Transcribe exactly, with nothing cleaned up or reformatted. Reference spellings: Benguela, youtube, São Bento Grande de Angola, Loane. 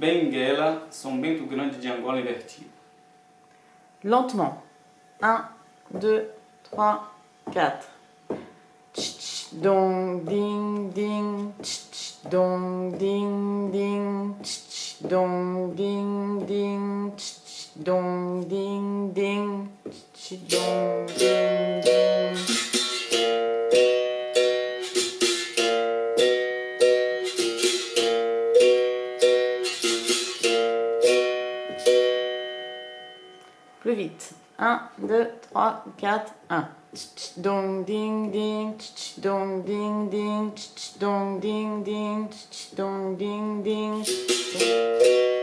Benguela, São Bento Grande de Angola invertido. Lentement. un, deux, trois, quatre. Tch, dong, ding, ding. Tch, dong, ding, ding. Tch, dong, ding, ding. Tch, dong, ding, ding. Tch, dong, ding, ding. Plus vite. un, deux, trois, quatre, un. Dong ding ding, dong ding ding, dong ding ding, dong ding ding.